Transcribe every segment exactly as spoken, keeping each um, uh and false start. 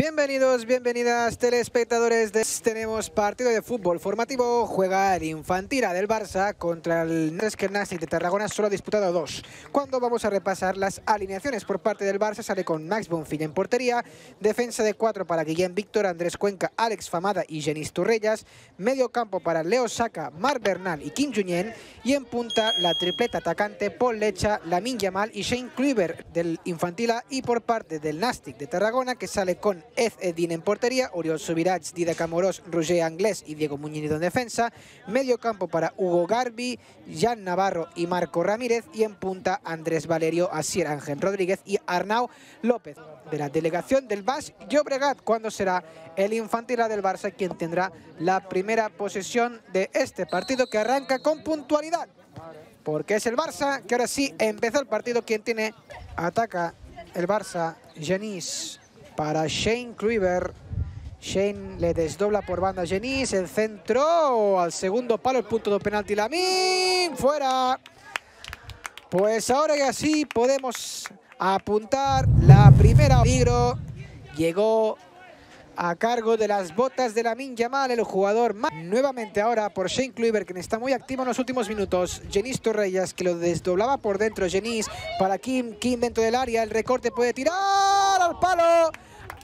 Bienvenidos, bienvenidas telespectadores de... Tenemos partido de fútbol formativo. Juega el Infantil A del Barça contra el Nàstic de Tarragona. Solo ha disputado dos. Cuando vamos a repasar las alineaciones por parte del Barça, sale con Max Bonfill en portería, defensa de cuatro para Guillem Víctor, Andrés Cuenca, Alex Famada y Genís Torrellas, medio campo para Leo Saca, Marc Bernal y Kim Junyent, y en punta la tripleta atacante Pol Lecha, Lamine Yamal y Shane Kluivert del Infantil A, y por parte del Nàstic de Tarragona, que sale con Ezzedine en portería, Oriol Subirats, Dida Camorós, Roger Anglés y Diego Muñido en defensa. Medio campo para Hugo Garbi, Jan Navarro y Marco Ramírez. Y en punta Andrés Valerio, Asier Ángel Rodríguez y Arnau López. De la delegación del B A S y Llobregat, cuando será el Infantil A del Barça quien tendrá la primera posesión de este partido, que arranca con puntualidad. Porque es el Barça que ahora sí empezó el partido. Quien tiene, ataca el Barça, Genís. Para Shane Kluivert, Shane le desdobla por banda a Genís, el centro al segundo palo, el punto de penalti, Lamine, fuera. Pues ahora que así podemos apuntar la primera. Peligro, llegó a cargo de las botas de Lamine Yamal, el jugador más. Nuevamente ahora por Shane Kluivert, quien está muy activo en los últimos minutos. Genís Torrellas, que lo desdoblaba por dentro, Genís para Kim, Kim dentro del área, el recorte, puede tirar al palo.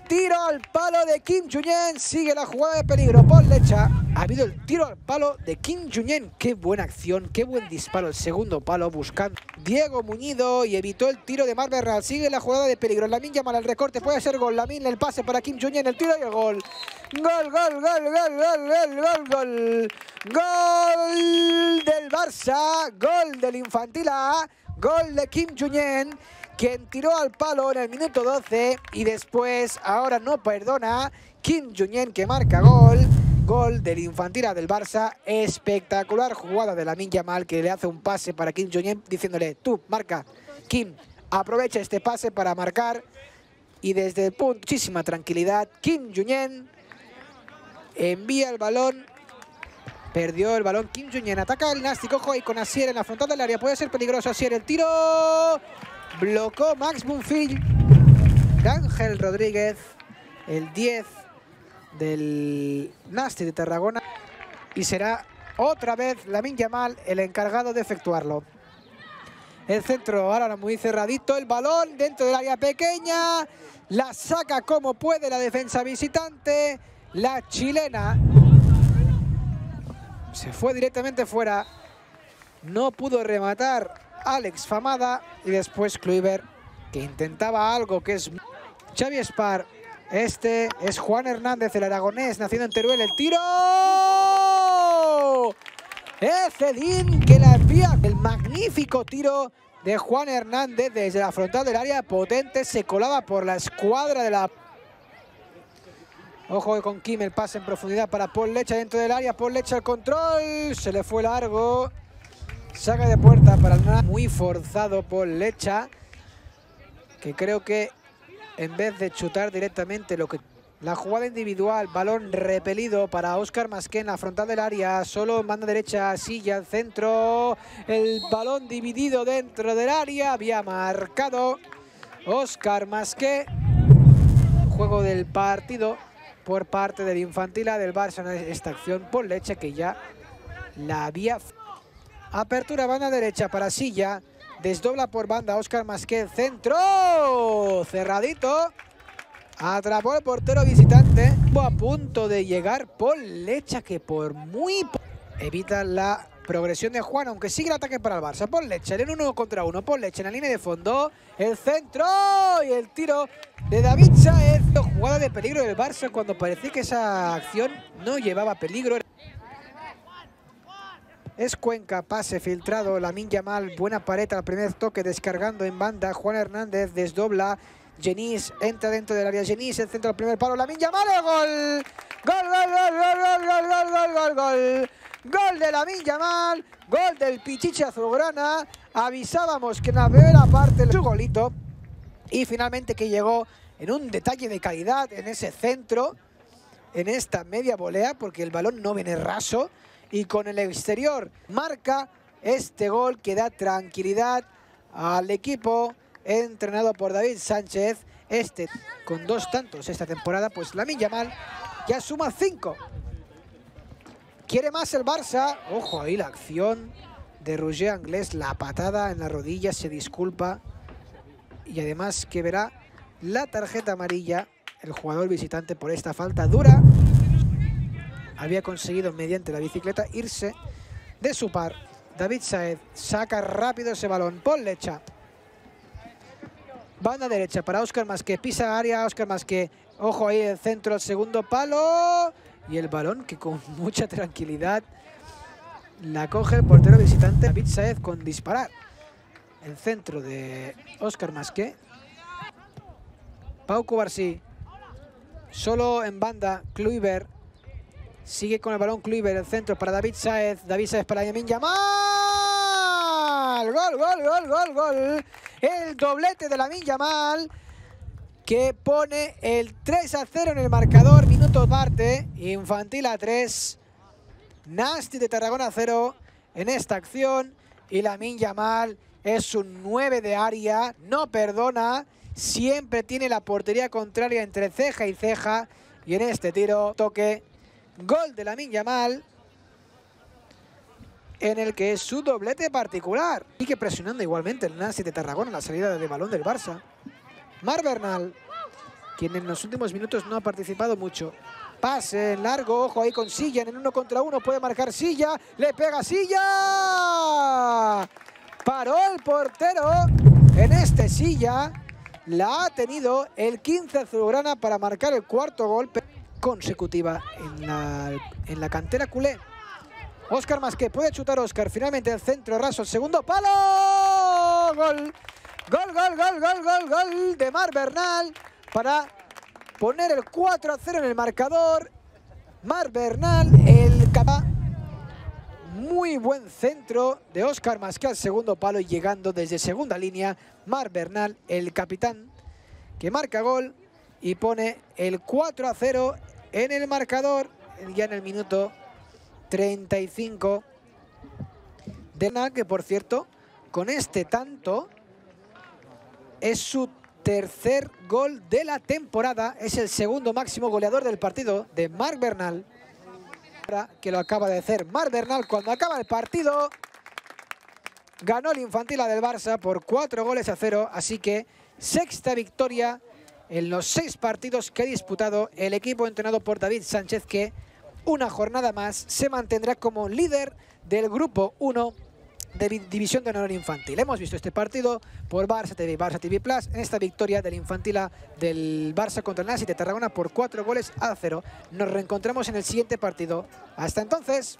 Tiro al palo de Kim Junyent, sigue la jugada de peligro. Pol Lecha, ha habido el tiro al palo de Kim Junyent. Qué buena acción, qué buen disparo. El segundo palo buscando Diego Muñido y evitó el tiro de Marc Bernal. Sigue la jugada de peligro. Lamine Yamal al recorte, puede hacer gol. Lamine, el pase para Kim Junyent, el tiro y el gol. Gol, gol, gol, gol, gol, gol, gol, gol. Gol del Barça, gol del Infantil A, gol de Kim Junyent, quien tiró al palo en el minuto doce y después, ahora no perdona, Kim Junyent que marca gol. Gol del Infantil A del Barça, espectacular jugada de Lamine Yamal, que le hace un pase para Kim Junyent diciéndole, tú, marca, Kim, aprovecha este pase para marcar. Y desde muchísima tranquilidad, Kim Junyent envía el balón. Perdió el balón Kim Junyent, ataca el Nàstic, ojo ahí con Asier en la frontal del área, puede ser peligroso Asier, el tiro... Blocó Max Bonfill. Ángel Rodríguez, el diez del Nàstic de Tarragona. Y será otra vez Lamine Yamal el encargado de efectuarlo. El centro ahora muy cerradito. El balón dentro del área pequeña. La saca como puede la defensa visitante. La chilena se fue directamente fuera. No pudo rematar Alex Famada, y después Kluivert, que intentaba algo que es Xavi Spar. Este es Juan Hernández, el aragonés, nacido en Teruel. El tiro. Ezzedine, que la envía. El magnífico tiro de Juan Hernández desde la frontal del área, potente, se colaba por la escuadra de la... Ojo con Kim, el pase en profundidad para Pol Lecha dentro del área. Pol Lecha al control, se le fue largo. Saca de puerta para el Nàstic, muy forzado Pol Lecha, que creo que en vez de chutar directamente lo que... La jugada individual, balón repelido para Óscar Masqué en la frontal del área, solo en banda derecha, Silla al centro, el balón dividido dentro del área, había marcado Óscar Masqué. Juego del partido por parte del Infantil A del Barça en esta acción, Pol Lecha, que ya la había... Apertura, banda derecha para Silla. Desdobla por banda Óscar Masqué. Centro. Cerradito. Atrapó el portero visitante. A punto de llegar Pol Lecha, que por muy... Evita la progresión de Juan, aunque sigue el ataque para el Barça. Pol Lecha en uno contra uno. Pol Lecha en la línea de fondo. El centro. Y el tiro de David Saez. Jugada de peligro del Barça cuando parecía que esa acción no llevaba peligro. Es Cuenca, pase filtrado, Lamine Yamal, buena pared al primer toque, descargando en banda, Juan Hernández desdobla, Genís entra dentro del área, Genís el centro al primer palo, Lamine Yamal, ¡gol! ¡Gol, gol, gol, gol, gol, gol, gol, gol, gol! Gol de Lamine Yamal, gol del Pichichi azulgrana, avisábamos que en la primera parte su golito, y finalmente que llegó en un detalle de calidad en ese centro, en esta media volea, porque el balón no viene raso, y con el exterior marca este gol que da tranquilidad al equipo entrenado por David Sánchez este con dos tantos esta temporada, pues Lamine Yamal ya suma cinco. Quiere más el Barça. Ojo ahí la acción de Roger Anglés, la patada en la rodilla, se disculpa. Y además que verá la tarjeta amarilla el jugador visitante por esta falta dura. Había conseguido mediante la bicicleta irse de su par. David Saez saca rápido ese balón. Pol Lecha. Banda derecha para Óscar Masqué. Pisa área Óscar Masqué. Ojo ahí el centro, el segundo palo. Y el balón que con mucha tranquilidad la coge el portero visitante. David Saez con disparar. El centro de Óscar Masqué. Pau Cubarsí. Solo en banda Kluivert. Sigue con el balón Kluivert, el centro para David Saez. David Saez para Lamine Yamal. Gol, gol, gol, gol, gol. El doblete de Lamine Yamal, que pone el tres a cero en el marcador. Minuto aparte. Infantil a tres. Nàstic de Tarragona cero en esta acción. Y Lamine Yamal es un nueve de área. No perdona. Siempre tiene la portería contraria entre ceja y ceja. Y en este tiro, toque. Gol de Lamine Yamal, en el que es su doblete particular. Sigue presionando igualmente el Nàstic de Tarragona la salida de balón del Barça. Marc Bernal, quien en los últimos minutos no ha participado mucho. Pase en largo, ojo ahí con Silla, en el uno contra uno puede marcar Silla, le pega Silla. Paró el portero en este Silla, la ha tenido el quince azulgrana para marcar el cuarto golpe consecutiva en la, en la cantera culé. Óscar Masqué, puede chutar Óscar, finalmente el centro raso, el segundo palo. Gol, gol, gol, gol, gol, gol, gol de Marc Bernal para poner el cuatro a cero en el marcador. Marc Bernal, el capaz. Muy buen centro de Óscar Masqué al segundo palo, llegando desde segunda línea. Marc Bernal, el capitán, que marca gol y pone el cuatro a cero en el marcador, ya en el minuto treinta y cinco. De Bernal, que por cierto, con este tanto, es su tercer gol de la temporada. Es el segundo máximo goleador del partido de Marc Bernal, que lo acaba de hacer Marc Bernal cuando acaba el partido. Ganó el Infantil A del Barça por cuatro goles a cero, así que sexta victoria en los seis partidos que ha disputado el equipo entrenado por David Sánchez, que una jornada más se mantendrá como líder del Grupo uno de División de Honor Infantil. Hemos visto este partido por Barça T V, Barça T V Plus, en esta victoria del Infantil A del Barça contra el Nàstic de Tarragona por cuatro goles a cero. Nos reencontramos en el siguiente partido. Hasta entonces.